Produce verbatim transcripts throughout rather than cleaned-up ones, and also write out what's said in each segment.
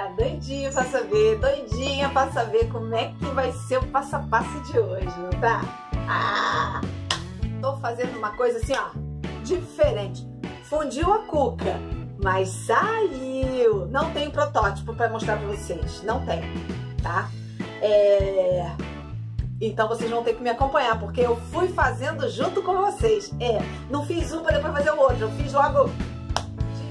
ficar doidinho pra saber, doidinha pra saber como é que vai ser o passo a passo de hoje, não tá? Ah! Tô fazendo uma coisa assim, ó, diferente. Fundiu a cuca, mas saiu. Não tem protótipo pra mostrar pra vocês, não tem, tá? É... Então vocês vão ter que me acompanhar, porque eu fui fazendo junto com vocês. É, não fiz um pra depois fazer o outro, eu fiz logo...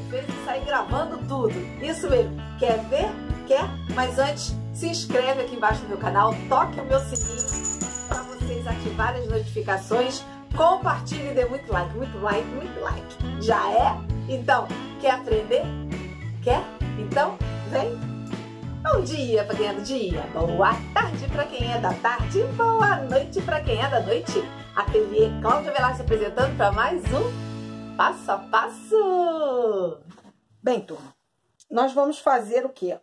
Vez e sair gravando tudo, isso mesmo. Quer ver? Quer? Mas antes, se inscreve aqui embaixo no meu canal, toque o meu sininho para vocês ativarem as notificações, compartilhe e dê muito like, muito like, muito like. Já é? Então, quer aprender? Quer? Então, vem! Bom dia para quem é do dia, boa tarde para quem é da tarde, boa noite para quem é da noite. Ateliê Cláudia Velasco apresentando para mais um Passo a Passo! Bem, turma, nós vamos fazer o quê?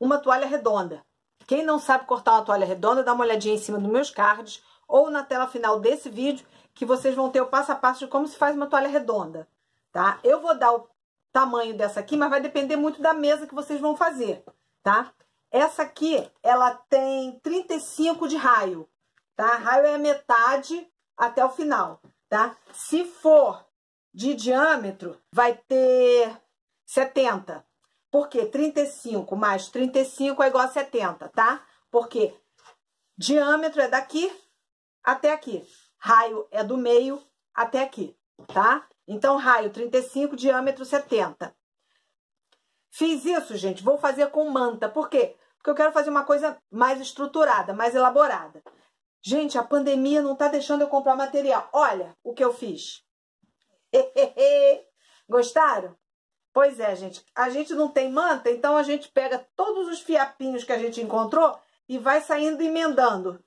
Uma toalha redonda. Quem não sabe cortar uma toalha redonda, dá uma olhadinha em cima dos meus cards ou na tela final desse vídeo, que vocês vão ter o passo a passo de como se faz uma toalha redonda, tá? Eu vou dar o tamanho dessa aqui, mas vai depender muito da mesa que vocês vão fazer, tá? Essa aqui, ela tem trinta e cinco de raio, tá? Raio é a metade até o final, tá? Se for de diâmetro, vai ter setenta. Por quê? trinta e cinco mais trinta e cinco é igual a setenta, tá? Porque diâmetro é daqui até aqui. Raio é do meio até aqui, tá? Então, raio trinta e cinco, diâmetro setenta. Fiz isso, gente. Vou fazer com manta. Por quê? Porque eu quero fazer uma coisa mais estruturada, mais elaborada. Gente, a pandemia não tá deixando eu comprar material. Olha o que eu fiz. Gostaram? Pois é, gente. A gente não tem manta, então a gente pega todos os fiapinhos que a gente encontrou e vai saindo emendando.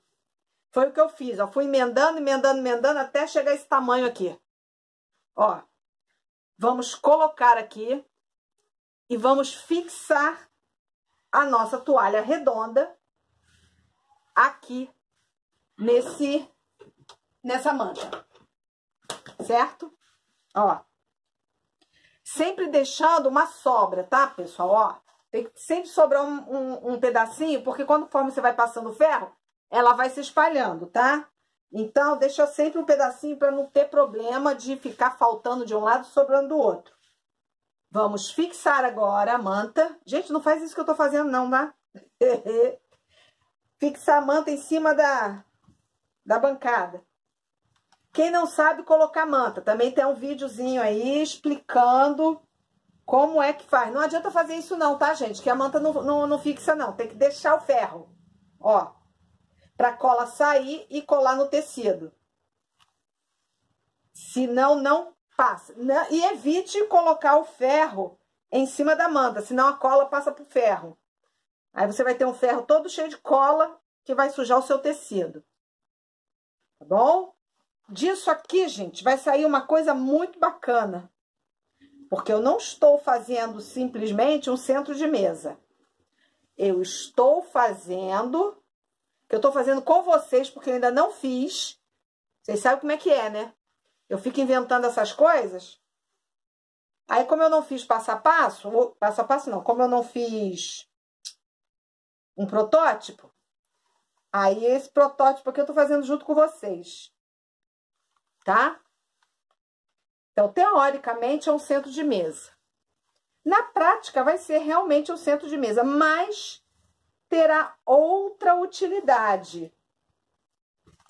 Foi o que eu fiz, ó. Fui emendando, emendando, emendando até chegar esse tamanho aqui. Ó. Vamos colocar aqui e vamos fixar a nossa toalha redonda aqui nesse nessa manta. Certo? Ó, sempre deixando uma sobra, tá, pessoal? Ó, tem que sempre sobrar um, um, um pedacinho, porque conforme você vai passando o ferro, ela vai se espalhando, tá? Então, deixa sempre um pedacinho para não ter problema de ficar faltando de um lado e sobrando do outro. Vamos fixar agora a manta. Gente, não faz isso que eu tô fazendo não, tá? Fixar a manta em cima da, da bancada. Quem não sabe colocar manta, também tem um videozinho aí explicando como é que faz. Não adianta fazer isso não, tá, gente? Que a manta não, não, não fixa não, tem que deixar o ferro, ó, pra cola sair e colar no tecido. Senão, não passa. E evite colocar o ferro em cima da manta, senão a cola passa pro ferro. Aí você vai ter um ferro todo cheio de cola que vai sujar o seu tecido, tá bom? Disso aqui, gente, vai sair uma coisa muito bacana. Porque eu não estou fazendo simplesmente um centro de mesa. Eu estou fazendo... Eu estou fazendo com vocês, porque eu ainda não fiz. Vocês sabem como é que é, né? Eu fico inventando essas coisas. Aí, como eu não fiz passo a passo... Passo a passo não. Como eu não fiz um protótipo... Aí, esse protótipo aqui eu estou fazendo junto com vocês. Tá? Então, teoricamente, é um centro de mesa. Na prática, vai ser realmente um centro de mesa, mas terá outra utilidade,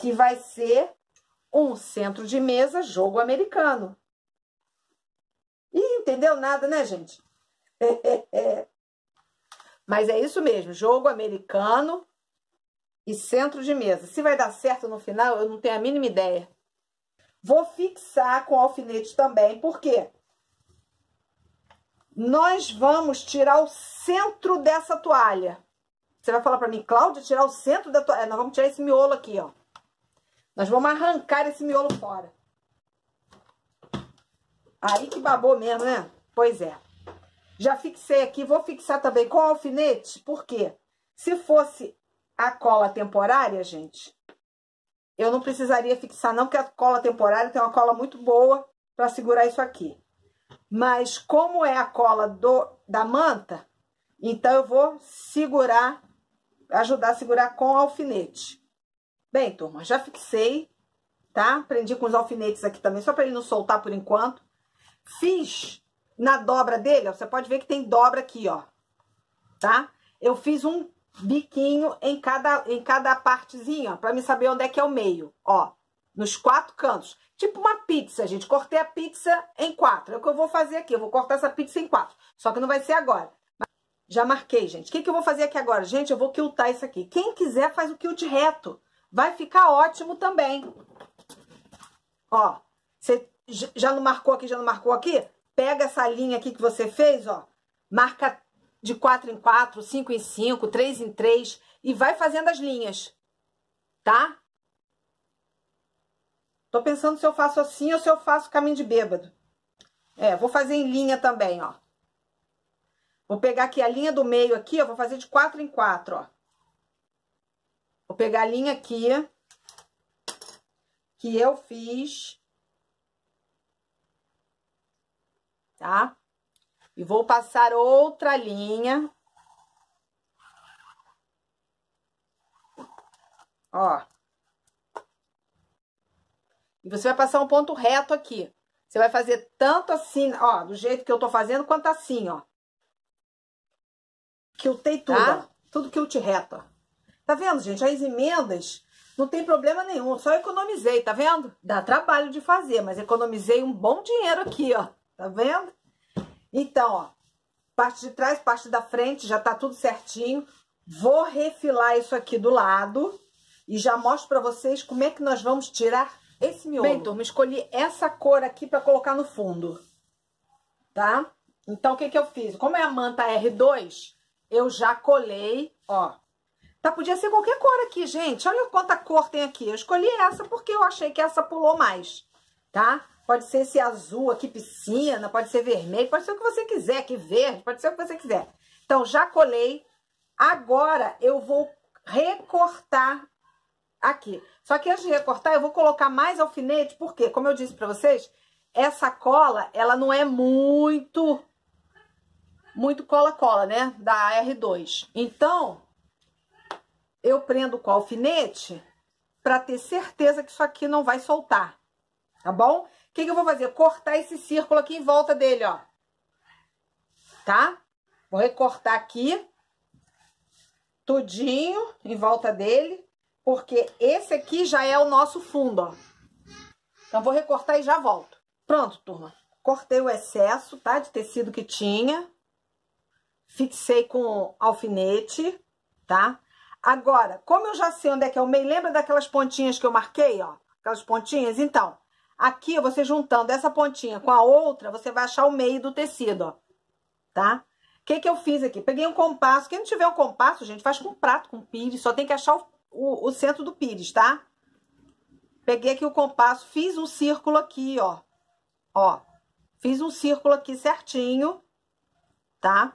que vai ser um centro de mesa jogo americano. Ih, entendeu nada, né, gente? Mas é isso mesmo, jogo americano e centro de mesa. Se vai dar certo no final, eu não tenho a mínima ideia. Vou fixar com alfinete também, porque nós vamos tirar o centro dessa toalha. Você vai falar para mim, Cláudia, tirar o centro da toalha? Nós vamos tirar esse miolo aqui, ó. Nós vamos arrancar esse miolo fora. Aí que babou mesmo, né? Pois é. Já fixei aqui, vou fixar também com alfinete, porque se fosse a cola temporária, gente... Eu não precisaria fixar não, porque a cola temporária tem uma cola muito boa para segurar isso aqui. Mas como é a cola do, da manta, Então, eu vou segurar, ajudar a segurar com o alfinete. Bem, turma, já fixei, tá? Prendi com os alfinetes aqui também, só para ele não soltar por enquanto. Fiz na dobra dele, ó, você pode ver que tem dobra aqui, ó, tá? Eu fiz um biquinho em cada, em cada partezinha, ó, pra mim saber onde é que é o meio, ó. Nos quatro cantos. Tipo uma pizza, gente. Cortei a pizza em quatro. É o que eu vou fazer aqui. Eu vou cortar essa pizza em quatro. Só que não vai ser agora. Já marquei, gente. O que, que eu vou fazer aqui agora? Gente, eu vou quiltar isso aqui. Quem quiser faz o quilt reto. Vai ficar ótimo também. Ó. Você já não marcou aqui, já não marcou aqui? Pega essa linha aqui que você fez, ó. Marca de quatro em quatro, cinco em cinco, três em três. E vai fazendo as linhas. Tá? Tô pensando se eu faço assim ou se eu faço caminho de bêbado. É, vou fazer em linha também, ó. Vou pegar aqui a linha do meio aqui, ó. Vou fazer de quatro em quatro, ó. Vou pegar a linha aqui, que eu fiz. Tá? E vou passar outra linha. Ó. E você vai passar um ponto reto aqui. Você vai fazer tanto assim, ó, do jeito que eu tô fazendo, quanto assim, ó. Quiltei tudo, tá? Ó. Tudo quilte reto, ó. Tá vendo, gente? As emendas não tem problema nenhum, só economizei, tá vendo? Dá trabalho de fazer, mas economizei um bom dinheiro aqui, ó. Tá vendo? Então, ó, parte de trás, parte da frente, já tá tudo certinho. Vou refilar isso aqui do lado e já mostro pra vocês como é que nós vamos tirar esse miolo. Bem, turma, escolhi essa cor aqui pra colocar no fundo, tá? Então, o que que eu fiz? Como é a manta R dois, eu já colei, ó. Tá, podia ser qualquer cor aqui, gente. Olha quanta cor tem aqui. Eu escolhi essa porque eu achei que essa pulou mais, tá? Pode ser esse azul aqui, piscina, pode ser vermelho, pode ser o que você quiser, que verde, pode ser o que você quiser. Então, já colei. Agora, eu vou recortar aqui. Só que antes de recortar, eu vou colocar mais alfinete, porque, como eu disse pra vocês, essa cola, ela não é muito, muito cola-cola, né? Da R dois. Então, eu prendo com alfinete pra ter certeza que isso aqui não vai soltar, tá bom? O que que eu vou fazer? Cortar esse círculo aqui em volta dele, ó. Tá? Vou recortar aqui, tudinho em volta dele. Porque esse aqui já é o nosso fundo, ó. Então, vou recortar e já volto. Pronto, turma. Cortei o excesso, tá? De tecido que tinha. Fixei com alfinete, tá? Agora, como eu já sei onde é que é o meio, lembra daquelas pontinhas que eu marquei, ó? Aquelas pontinhas? Então, aqui, você juntando essa pontinha com a outra, você vai achar o meio do tecido, ó. Tá? O que que eu fiz aqui? Peguei um compasso. Quem não tiver um compasso, gente, faz com prato, com pires. Só tem que achar o O, o centro do pires, tá? Peguei aqui o compasso, fiz um círculo aqui, ó. Ó, fiz um círculo aqui certinho, tá?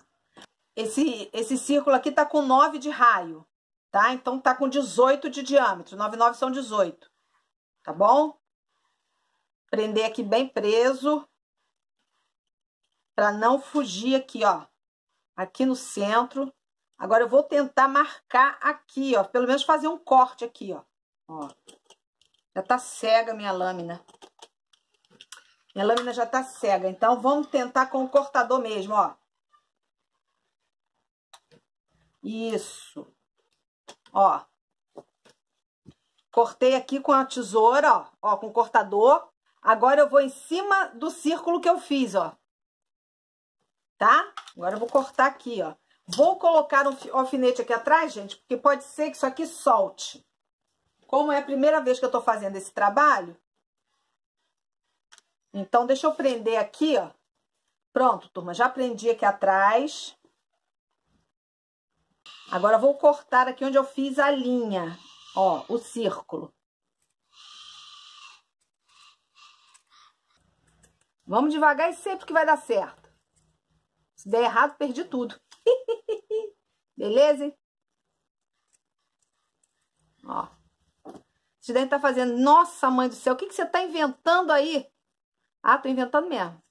Esse, esse círculo aqui tá com nove de raio, tá? Então, tá com dezoito de diâmetro. nove e nove são dezoito, tá bom? Prender aqui bem preso, pra não fugir aqui, ó. Aqui no centro. Agora, eu vou tentar marcar aqui, ó. Pelo menos fazer um corte aqui, ó. Ó. Já tá cega a minha lâmina. Minha lâmina já tá cega. Então, vamos tentar com o cortador mesmo, ó. Isso. Ó. Cortei aqui com a tesoura, ó. Ó, com o cortador. Agora, eu vou em cima do círculo que eu fiz, ó. Tá? Agora, eu vou cortar aqui, ó. Vou colocar um alfinete aqui atrás, gente, porque pode ser que isso aqui solte. Como é a primeira vez que eu tô fazendo esse trabalho, então deixa eu prender aqui, ó. Pronto, turma, já prendi aqui atrás. Agora vou cortar aqui onde eu fiz a linha, ó, o círculo. Vamos devagar e sempre que vai dar certo. Se der errado, perdi tudo. Beleza, hein? Ó. Vocês devem estar fazendo... Nossa, mãe do céu, o que que você tá inventando aí? Ah, tô inventando mesmo.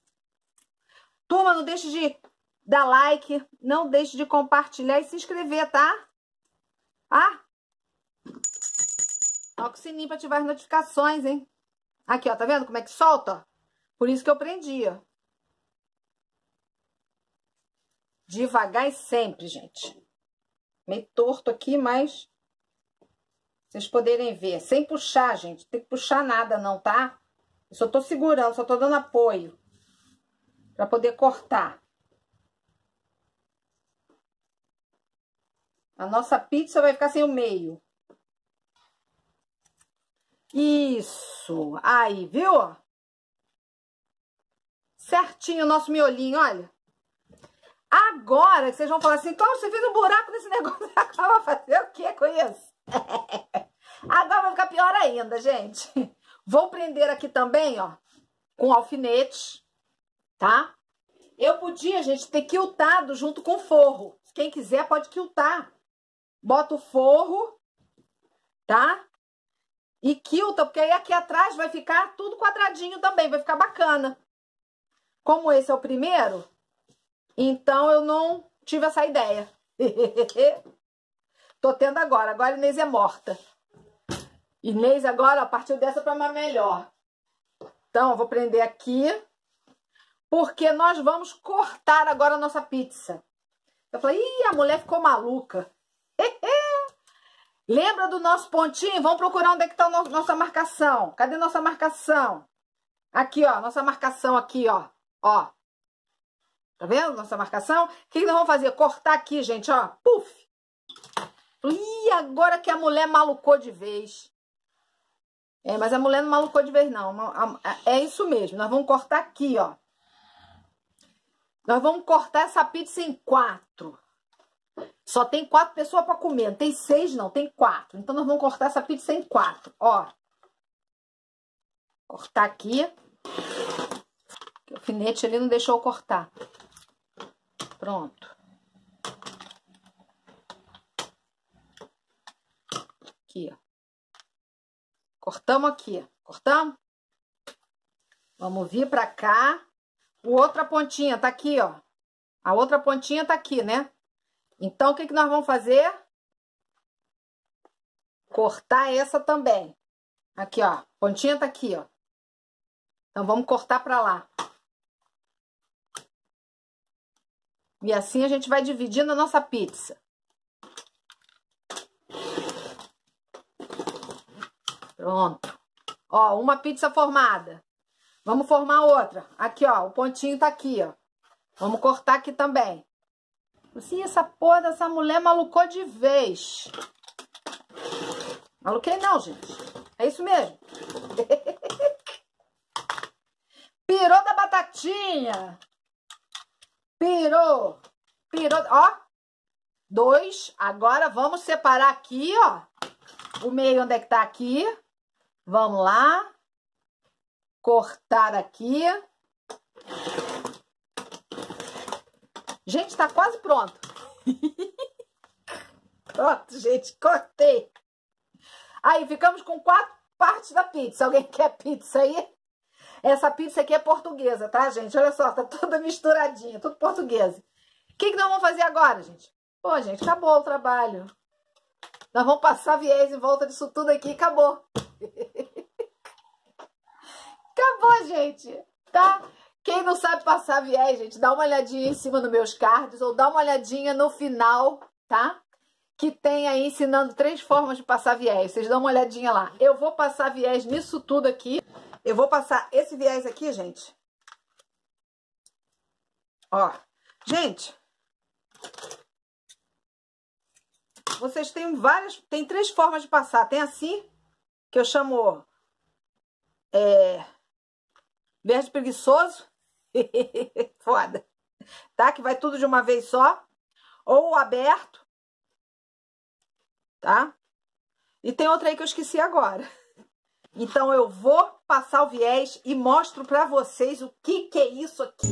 Turma, não deixe de dá like, não deixe de compartilhar e se inscrever, tá? Ah! Toca o sininho pra ativar as notificações, hein? Aqui, ó, tá vendo como é que solta? Por isso que eu prendi, ó. Devagar e sempre, gente. Meio torto aqui, mas... vocês poderem ver. Sem puxar, gente. Não tem que puxar nada, não, tá? Eu só tô segurando, só tô dando apoio. Pra poder cortar. A nossa pizza vai ficar sem o meio. Isso. Aí, viu? Certinho o nosso miolinho, olha. Agora que vocês vão falar assim, Cláudia, você fez um buraco nesse negócio, agora vai fazer o que com isso? Agora vai ficar pior ainda, gente. Vou prender aqui também, ó, com alfinete, tá? Eu podia, gente, ter quiltado junto com forro. Quem quiser pode quiltar. Bota o forro, tá? E quilta, porque aí aqui atrás vai ficar tudo quadradinho também, vai ficar bacana. Como esse é o primeiro... então, eu não tive essa ideia. Tô tendo agora. Agora, Inês é morta. Inês agora, ó, partiu dessa para uma melhor. Então, eu vou prender aqui. Porque nós vamos cortar agora a nossa pizza. Eu falei, ih, a mulher ficou maluca. Lembra do nosso pontinho? Vamos procurar onde é que tá a nossa marcação. Cadê a nossa marcação? Aqui, ó. Nossa marcação aqui, ó. Ó. Tá vendo nossa marcação? O que nós vamos fazer? Cortar aqui, gente, ó. Puf! E agora que a mulher malucou de vez. É, mas a mulher não malucou de vez, não. É isso mesmo. Nós vamos cortar aqui, ó. Nós vamos cortar essa pizza em quatro. Só tem quatro pessoas pra comer. Não tem seis, não. Tem quatro. Então, nós vamos cortar essa pizza em quatro, ó. Cortar aqui. O alfinete ali não deixou eu cortar. Pronto. Aqui, ó. Cortamos aqui. Cortamos? Vamos vir pra cá. A outra pontinha tá aqui, ó. A outra pontinha tá aqui, né? Então, o que que nós vamos fazer? Cortar essa também. Aqui, ó. A pontinha tá aqui, ó. Então, vamos cortar pra lá. E assim a gente vai dividindo a nossa pizza. Pronto. Ó, uma pizza formada. Vamos formar outra. Aqui, ó, o pontinho tá aqui, ó. Vamos cortar aqui também. Assim, essa porra dessa mulher malucou de vez. Maluquei não, gente. É isso mesmo. Pirou da batatinha. Pirou, pirou, ó, dois, agora vamos separar aqui, ó, o meio onde é que tá aqui, vamos lá, cortar aqui, gente, tá quase pronto, pronto, gente, cortei, aí ficamos com quatro partes da pizza, alguém quer pizza aí? Essa pizza aqui é portuguesa, tá, gente? Olha só, tá toda misturadinha, tudo portuguesa. O que que nós vamos fazer agora, gente? Pô, gente, acabou o trabalho. Nós vamos passar viés em volta disso tudo aqui e acabou. Acabou, gente, tá? Quem não sabe passar viés, gente, dá uma olhadinha em cima nos meus cards ou dá uma olhadinha no final, tá? Que tem aí ensinando três formas de passar viés. Vocês dão uma olhadinha lá. Eu vou passar viés nisso tudo aqui. Eu vou passar esse viés aqui, gente. Ó. Gente. Vocês têm várias... tem três formas de passar. Tem assim, que eu chamo... É... viés preguiçoso. Foda. Tá? Que vai tudo de uma vez só. Ou aberto. Tá? E tem outra aí que eu esqueci agora. Então, eu vou passar o viés e mostro pra vocês o que que é isso aqui.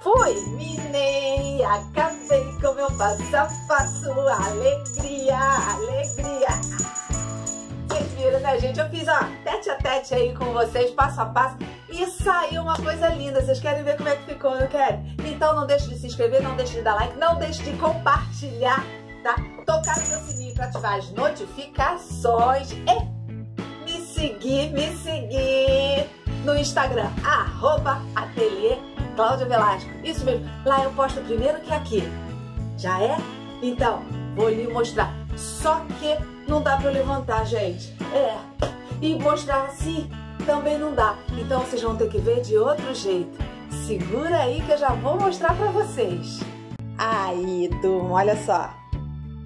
Fui! Minei, acabei com meu passo a passo. Alegria, alegria. Vocês viram, né, gente? Eu fiz, ó, tete a tete aí com vocês, passo a passo. E saiu uma coisa linda. Vocês querem ver como é que ficou, não querem? Então não deixe de se inscrever, não deixe de dar like, não deixe de compartilhar, tá? Tocar no seu sininho para ativar as notificações e me seguir, me seguir no Instagram, arroba Ateliê Cláudia Velasco. Isso mesmo, lá eu posto primeiro que aqui. Já é? Então, vou lhe mostrar. Só que não dá pra eu levantar, gente. É, e mostrar assim também não dá. Então vocês vão ter que ver de outro jeito. Segura aí que eu já vou mostrar pra vocês. Aí, turma, olha só.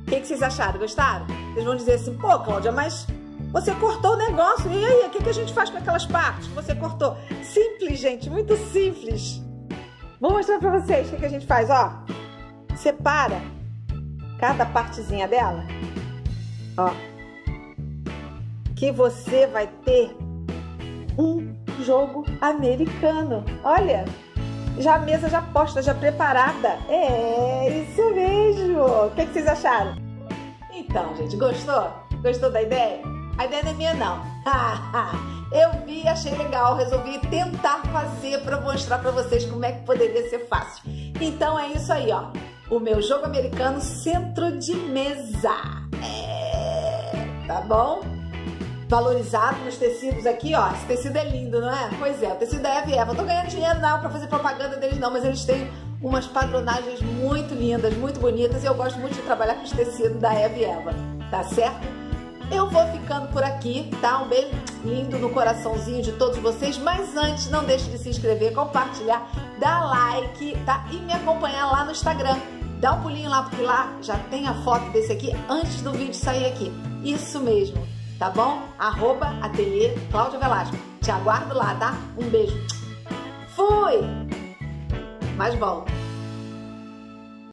O que, que vocês acharam? Gostaram? Vocês vão dizer assim, pô, Cláudia, mas você cortou o negócio. E aí, o que, que a gente faz com aquelas partes que você cortou? Simples, gente, muito simples. Vou mostrar pra vocês o que, que a gente faz, ó. Separa cada partezinha dela, ó, que você vai ter um jogo americano. Olha, já a mesa já posta, já preparada. É isso mesmo. O que, que vocês acharam? Então, gente, gostou? Gostou da ideia? A ideia não é minha, não. Eu vi, achei legal, resolvi tentar fazer para mostrar para vocês como é que poderia ser fácil. Então é isso aí, ó. O meu jogo americano centro de mesa. É, tá bom? Valorizado nos tecidos aqui, ó. Esse tecido é lindo, não é? Pois é, o tecido da Eva e Eva. Não tô ganhando dinheiro não pra fazer propaganda deles não, mas eles têm umas padronagens muito lindas, muito bonitas, e eu gosto muito de trabalhar com os tecidos da Eva e Eva, tá certo? Eu vou ficando por aqui, tá? Um beijo lindo no coraçãozinho de todos vocês, mas antes não deixe de se inscrever, compartilhar, dar like, tá? E me acompanhar lá no Instagram. Dá um pulinho lá, porque lá já tem a foto desse aqui antes do vídeo sair aqui. Isso mesmo, tá bom? Arroba Ateliê Cláudia Velasco. Te aguardo lá, tá? Um beijo. Fui! Mas volto.